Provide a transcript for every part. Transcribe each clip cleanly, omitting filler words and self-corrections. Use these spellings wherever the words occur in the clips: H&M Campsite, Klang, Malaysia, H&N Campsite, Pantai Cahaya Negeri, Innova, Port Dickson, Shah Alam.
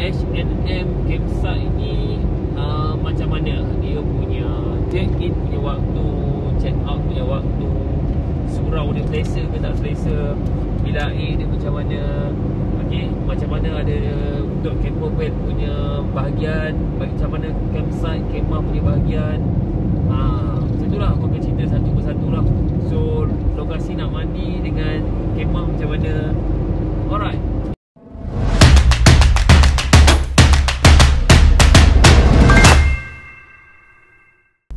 H&M Campsite ni macam mana dia punya check in punya waktu, check out punya waktu, surau dia selesa ke tak selesa, bila air dia macam mana, okey, macam mana ada untuk campervan punya bahagian, macam mana campsite kemah punya bahagian. Macam tu lah, aku akan cerita satu persatu lah. So lokasi nak mandi dengan kemah macam mana. Alright,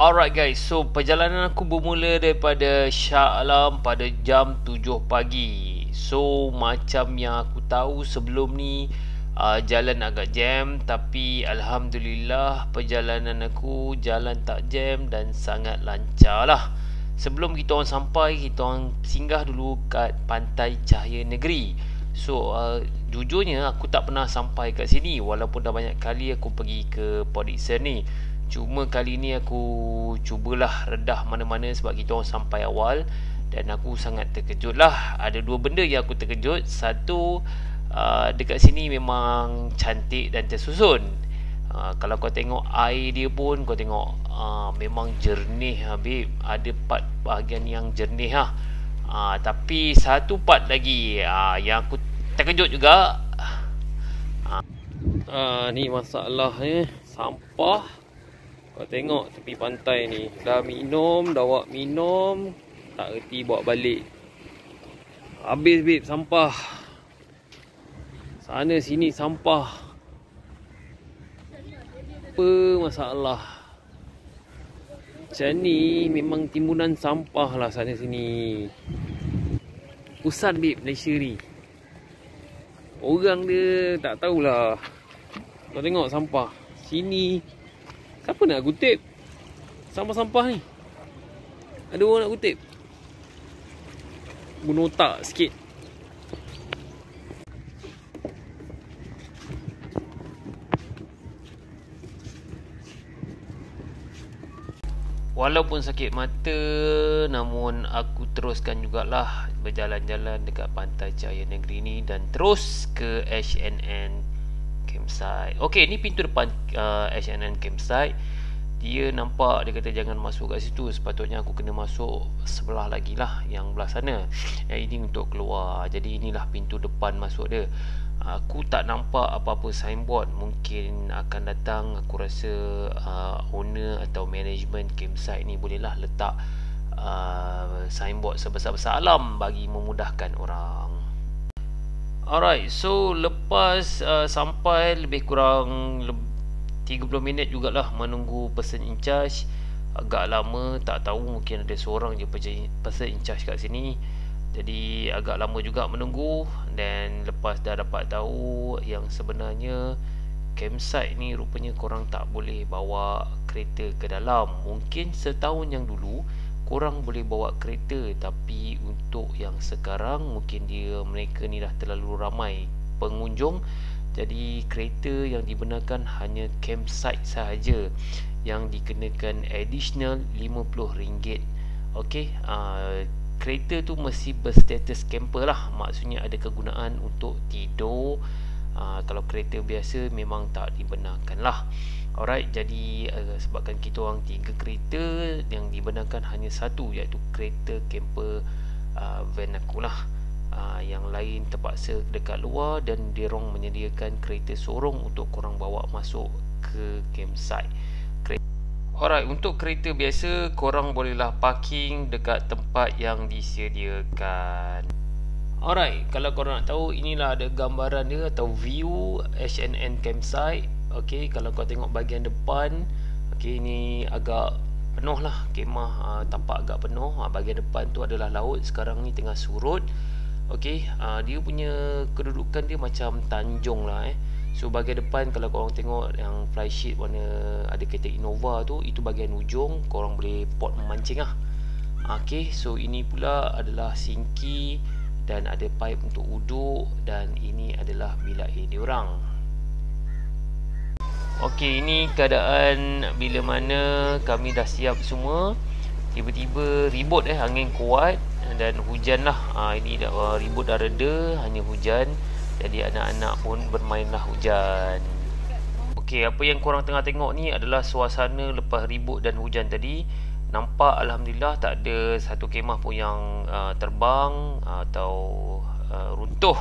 alright guys, so perjalanan aku bermula daripada Shah Alam pada jam 7 pagi. So macam yang aku tahu sebelum ni jalan agak jam, tapi alhamdulillah perjalanan aku jalan tak jam dan sangat lancar lah. Sebelum kita orang sampai, kita orang singgah dulu kat Pantai Cahaya Negeri. So jujurnya aku tak pernah sampai kat sini, walaupun dah banyak kali aku pergi ke Port Dickson ni. Cuma kali ni aku cubalah redah mana-mana sebab kita orang sampai awal. Dan aku sangat terkejut lah. Ada dua benda yang aku terkejut. Satu, dekat sini memang cantik dan tersusun. Kalau kau tengok air dia pun, kau tengok memang jernih habib. Ada part bahagian yang jernih lah. Tapi satu part lagi yang aku terkejut juga. Ni masalahnya, sampah. Kau tengok tepi pantai ni, dah minum, dah awak minum, tak erti bawa balik. Habis babe sampah. Sana sini sampah. Apa masalah? Macam ni memang timbunan sampah lah sana sini. Pusat babe Malaysia ni. Orang dia tak tahulah. Kau tengok sampah. Sini siapa nak kutip sampah-sampah ni? Ada orang nak kutip? Bunuh otak sikit. Walaupun sakit mata, namun aku teruskan jugalah berjalan-jalan dekat Pantai Cahaya Negeri ni dan terus ke H&N Campsite. Okey, ni pintu depan H&N Campsite. Dia nampak, dia kata jangan masuk kat situ. Sepatutnya aku kena masuk sebelah lagi lah, yang belah sana. Ini untuk keluar. Jadi inilah pintu depan masuk dia. Aku tak nampak apa-apa signboard. Mungkin akan datang, aku rasa owner atau management campsite ni bolehlah letak signboard sebesar-besar alam bagi memudahkan orang. Alright, so lepas sampai lebih kurang 30 minit jugalah menunggu person in charge. Agak lama, tak tahu, mungkin ada seorang je person in charge kat sini. Jadi agak lama juga menunggu. Dan lepas dah dapat tahu yang sebenarnya campsite ni rupanya korang tak boleh bawa kereta ke dalam. Mungkin setahun yang dulu korang boleh bawa kereta, tapi untuk yang sekarang mungkin dia mereka ni dah terlalu ramai pengunjung, jadi kereta yang dibenarkan hanya campsite sahaja yang dikenakan additional RM50. Okey, kereta tu mesti berstatus camper lah, maksudnya ada kegunaan untuk tidur. Kalau kereta biasa memang tak dibenarkan lah. Alright, jadi sebabkan kita orang 3 kereta, yang dibenarkan hanya satu, iaitu kereta camper van akulah. Yang lain terpaksa dekat luar dan diorang menyediakan kereta sorong untuk korang bawa masuk ke campsite. Alright, untuk kereta biasa korang bolehlah parking dekat tempat yang disediakan. Alright, kalau korang nak tahu, inilah ada gambaran dia atau view H&N Campsite. Okey, kalau kau tengok bahagian depan, okey, ni agak penuh lah kemah, tampak agak penuh. Bahagian depan tu adalah laut, sekarang ni tengah surut. Okey, dia punya kedudukan dia macam tanjung lah. So bahagian depan kalau korang tengok yang flysheet warna ada kereta Innova tu, itu bahagian ujung, korang boleh pot memancing lah. Okey, so ini pula adalah sinki dan ada pipe untuk uduk, dan ini adalah bilik air diorang. Okey, ini keadaan bila mana kami dah siap semua. Tiba-tiba ribut angin kuat dan hujan lah. Ini dah, ribut dah reda, hanya hujan. Jadi anak-anak pun bermainlah hujan. Okey, apa yang korang tengah tengok ni adalah suasana lepas ribut dan hujan tadi. Nampak Alhamdulillah tak ada satu kemah pun yang terbang atau runtuh.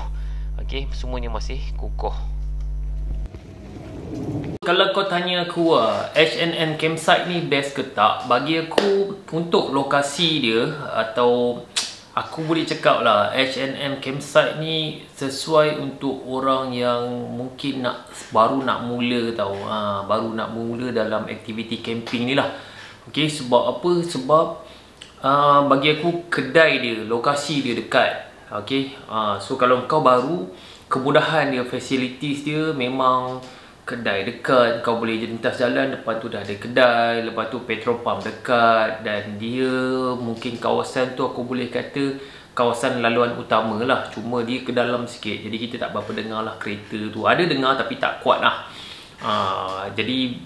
Okey, semuanya masih kukuh. Kalau kau tanya aku H&N Campsite ni best ke tak? Bagi aku, untuk lokasi dia, atau aku boleh cakap lah, H&M Campsite ni sesuai untuk orang yang mungkin baru nak mula tau, baru nak mula dalam aktiviti camping ni lah. Okay, sebab apa? Sebab bagi aku kedai dia, lokasi dia dekat. Okay, so kalau kau baru, kemudahan dia, facilities dia memang kedai dekat, kau boleh lintas jalan, lepas tu dah ada kedai, lepas tu petrol pump dekat, dan dia mungkin kawasan tu aku boleh kata kawasan laluan utama lah, cuma dia ke dalam sikit, jadi kita tak berapa dengar lah kereta tu, ada dengar tapi tak kuat lah. Jadi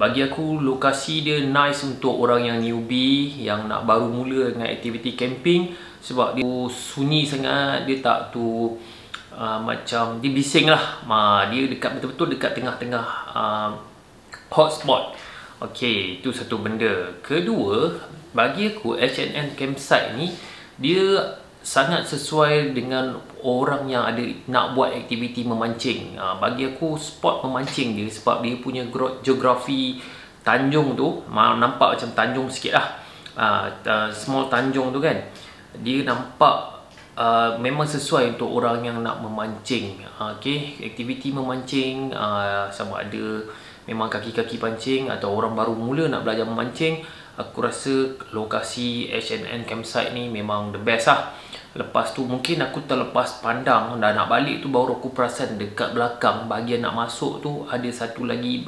bagi aku lokasi dia nice untuk orang yang newbie, yang nak baru mula dengan aktiviti camping, sebab dia sunyi sangat, dia tak tu macam dia bising lah, dia dekat betul-betul dekat tengah-tengah hotspot. Okey, itu satu benda. Kedua, bagi aku H&N Campsite ni dia sangat sesuai dengan orang yang ada nak buat aktiviti memancing. Bagi aku spot memancing dia, sebab dia punya geografi tanjung tu nampak macam tanjung sikit lah, small tanjung tu kan, dia nampak memang sesuai untuk orang yang nak memancing. Okay, aktiviti memancing, sama ada memang kaki-kaki pancing atau orang baru mula nak belajar memancing, aku rasa lokasi H&N Campsite ni memang the best lah. Lepas tu mungkin aku terlepas pandang, dah nak balik tu baru aku perasan dekat belakang bahagian nak masuk tu ada satu lagi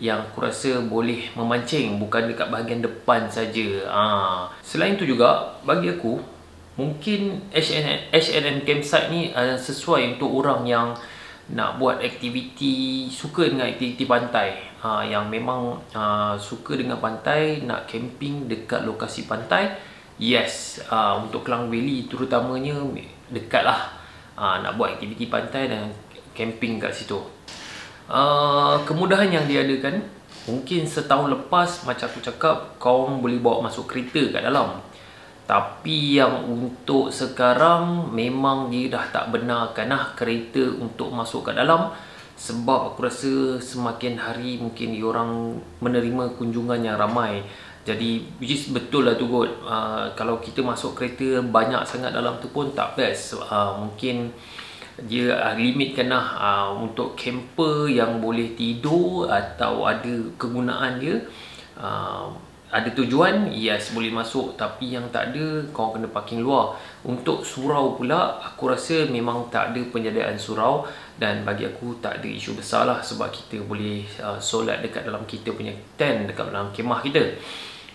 yang aku rasa boleh memancing, bukan dekat bahagian depan saja. Selain tu juga, bagi aku mungkin H&N Campsite ni sesuai untuk orang yang nak buat aktiviti, suka dengan aktiviti pantai, yang memang suka dengan pantai, nak camping dekat lokasi pantai. Yes, untuk Klang Valley terutamanya dekat lah, nak buat aktiviti pantai dan camping kat situ. Kemudahan yang diadakan, mungkin setahun lepas macam aku cakap, kau boleh bawa masuk kereta kat dalam. Tapi yang untuk sekarang memang dia dah tak benarkan lah kereta untuk masuk kat dalam, sebab aku rasa semakin hari mungkin diorang menerima kunjungan yang ramai. Jadi which is betul lah tu kot, kalau kita masuk kereta banyak sangat dalam tu pun tak best. Mungkin dia limitkan lah untuk camper yang boleh tidur atau ada kegunaan dia, ada tujuan, yes boleh masuk, tapi yang tak ada kau kena parking luar. Untuk surau pula, aku rasa memang tak ada penyediaan surau, dan bagi aku tak ada isu besar lah, sebab kita boleh solat dekat dalam kita punya tent, dekat dalam kemah kita.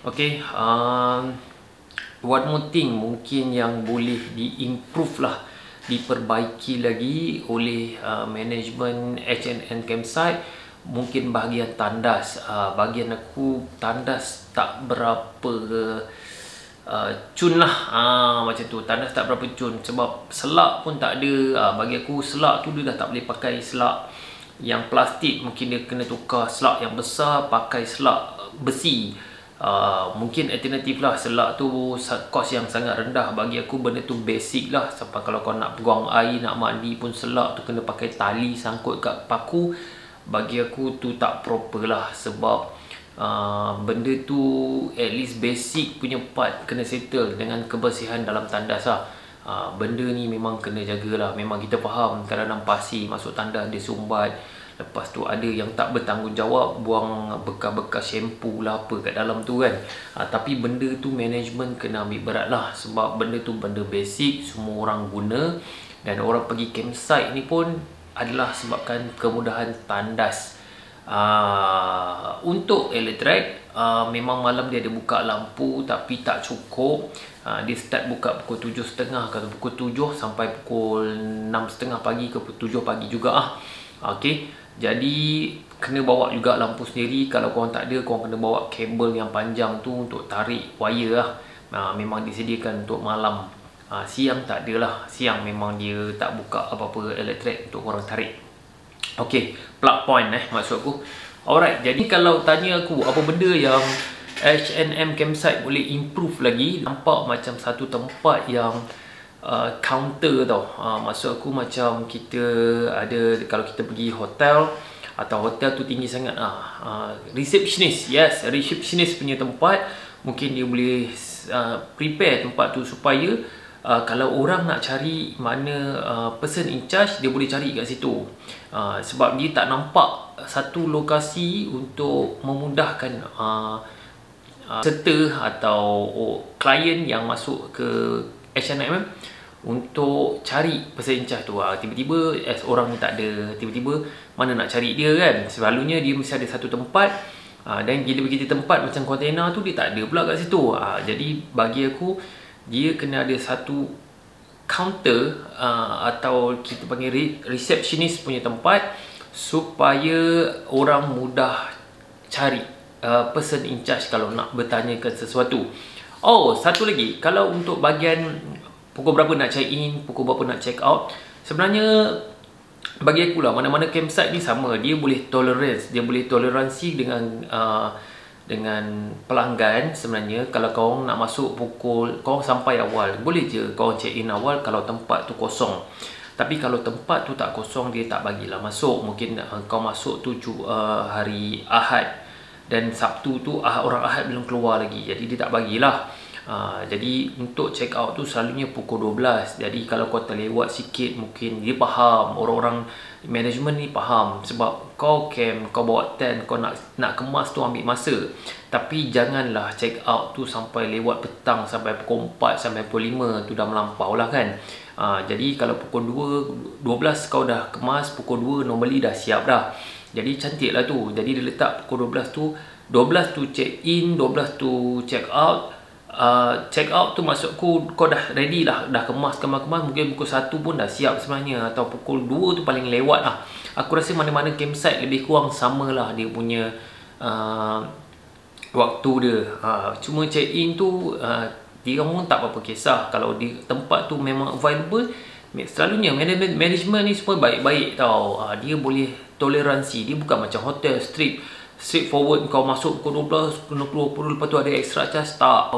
Okay, one more thing mungkin yang boleh diimprove lah, diperbaiki lagi oleh management H&N Campsite, mungkin bahagian tandas. Bahagian aku tandas tak berapa cun lah, macam tu, tandas tak berapa cun, sebab selak pun tak ada. Bagi aku selak tu dia dah tak boleh pakai selak yang plastik, mungkin dia kena tukar selak yang besar, pakai selak besi. Mungkin alternatif lah, selak tu kos yang sangat rendah. Bagi aku benda tu basic lah, sampai kalau kau nak buang air, nak mandi pun selak tu kena pakai tali sangkut kat paku. Bagi aku tu tak proper lah, sebab benda tu at least basic punya part kena settle dengan kebersihan dalam tandas lah. Benda ni memang kena jagalah. Memang kita faham kadang-kadang pasir masuk tandas dia sumbat, lepas tu ada yang tak bertanggungjawab buang bekas-bekas shampoo lah apa kat dalam tu kan. Tapi benda tu management kena ambil berat lah, sebab benda tu benda basic, semua orang guna, dan orang pergi campsite ni pun adalah sebabkan kemudahan tandas. Untuk elektrik, memang malam dia ada buka lampu, tapi tak cukup. Dia start buka pukul 7.30 atau pukul 7 sampai pukul 6.30 pagi ke pukul 7 pagi juga lah. Okay, jadi kena bawa juga lampu sendiri. Kalau korang tak ada, korang kena bawa kabel yang panjang tu untuk tarik wire lah. Memang disediakan untuk malam. Siang tak adalah. Siang memang dia tak buka apa-apa elektrik untuk korang tarik. Ok, plug point maksud aku. Alright, jadi kalau tanya aku apa benda yang H&M Campsite boleh improve lagi, nampak macam satu tempat yang counter tau. Maksud aku macam kita ada, kalau kita pergi hotel atau hotel tu tinggi sangat, receptionist, yes, receptionist punya tempat. Mungkin dia boleh prepare tempat tu supaya kalau orang nak cari mana person in charge, dia boleh cari kat situ. Sebab dia tak nampak satu lokasi untuk memudahkan serta atau klien yang masuk ke H&M untuk cari person in charge tu. Tiba-tiba orang ni tak ada, tiba-tiba mana nak cari dia kan. Selalunya dia mesti ada satu tempat, dan bila pergi tempat macam kontainer tu, dia tak ada pula kat situ. Jadi bagi aku, dia kena ada satu counter atau kita panggil receptionist punya tempat supaya orang mudah cari person in charge kalau nak bertanyakan sesuatu. Oh, satu lagi, kalau untuk bahagian pukul berapa nak check in, pukul berapa nak check out, sebenarnya bagi aku lah, mana-mana campsite ni sama, dia boleh tolerance, dia boleh toleransi dengan pelanggan. Sebenarnya kalau kau nak masuk pukul, kau sampai awal, boleh je kau check in awal kalau tempat tu kosong. Tapi kalau tempat tu tak kosong, dia tak bagilah masuk. Mungkin kau masuk tu hari Ahad dan Sabtu tu, orang Ahad belum keluar lagi, jadi dia tak bagilah. Jadi untuk check out tu selalunya pukul 12. Jadi kalau kau terlewat sikit, mungkin dia faham, orang-orang management ni faham. Sebab kau camp, kau bawa tent, kau nak kemas tu ambil masa. Tapi janganlah check out tu sampai lewat petang, sampai pukul 4, sampai pukul 5. Tu dah melampau lah kan. Jadi kalau pukul 12 kau dah kemas, pukul 2 normally dah siap dah. Jadi cantik lah tu. Jadi dia letak pukul 12 tu check in, 12 tu check out. Check out tu maksudku kau dah ready lah, dah kemas, mungkin pukul 1 pun dah siap sebenarnya, atau pukul 2 tu paling lewat lah. Aku rasa mana-mana campsite lebih kurang sama lah dia punya waktu dia. Cuma check in tu dia orang tak apa-apa kisah kalau di tempat tu memang available. Selalunya management ni semua baik-baik tau. Dia boleh toleransi, dia bukan macam hotel straightforward kau masuk pukul 12, kena keluar pukul, lepas tu ada extra charge. Tak,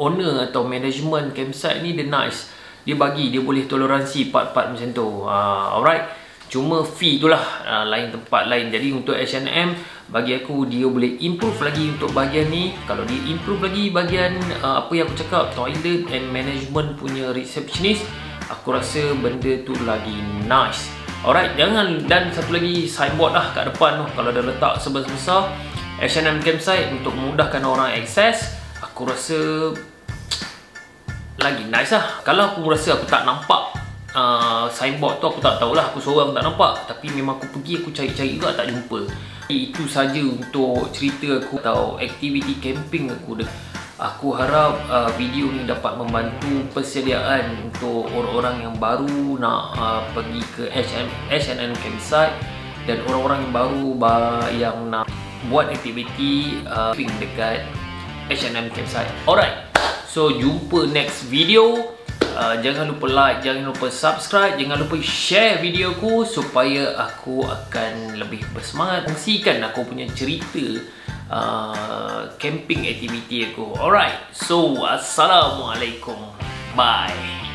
owner atau management campsite ni dia nice, dia bagi, dia boleh toleransi part-part macam tu. Alright, cuma fee tu lah, lain tempat lain. Jadi untuk H&M, bagi aku dia boleh improve lagi untuk bahagian ni. Kalau dia improve lagi bahagian apa yang aku cakap, toilet and management punya receptionist, aku rasa benda tu lagi nice. Alright, jangan, dan satu lagi signboard lah kat depan tu. Kalau dah letak sebesar-besar H&M Campsite untuk memudahkan orang akses, aku rasa lagi nice lah. Kalau aku rasa aku tak nampak signboard tu, aku tak tahulah, aku seorang tak nampak. Tapi memang aku pergi, aku cari-cari juga tak jumpa. Itu saja untuk cerita aku atau aktiviti camping aku. Aku harap video ni dapat membantu persediaan untuk orang-orang yang baru nak pergi ke H&M Campsite, dan orang-orang yang baru yang nak buat aktiviti camping dekat H&M Campsite. Alright, so jumpa next video. Jangan lupa like, jangan lupa subscribe, jangan lupa share video aku supaya aku akan lebih bersemangat kongsikan aku punya cerita camping activity aku. Alright, so assalamualaikum, bye.